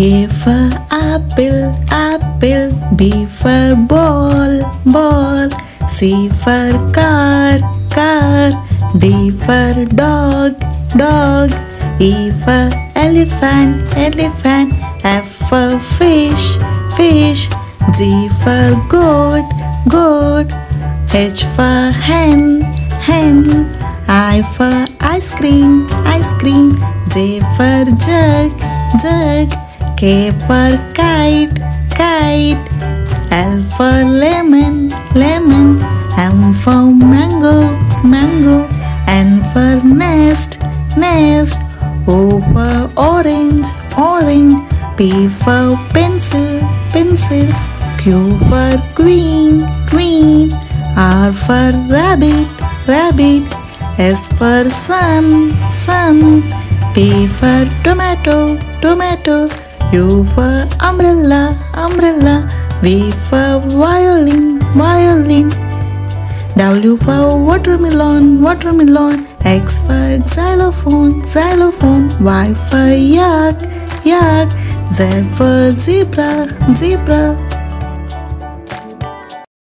A for apple, apple. B for ball, ball. C for car, car. D for dog, dog. E for elephant, elephant. F for fish, fish. G for goat, goat. H for hen, hen. I for ice cream, ice cream. J for jug, jug. K for kite, kite. L for lemon, lemon. M for mango, mango. N for nest, nest. O for orange, orange. P for pencil, pencil. Q for queen, queen. R for rabbit, rabbit. S for sun, sun. T for tomato, tomato. U for umbrella, umbrella. V for violin, violin. W for watermelon, watermelon. X for xylophone, xylophone. Y for yak, yak. Z for zebra, zebra.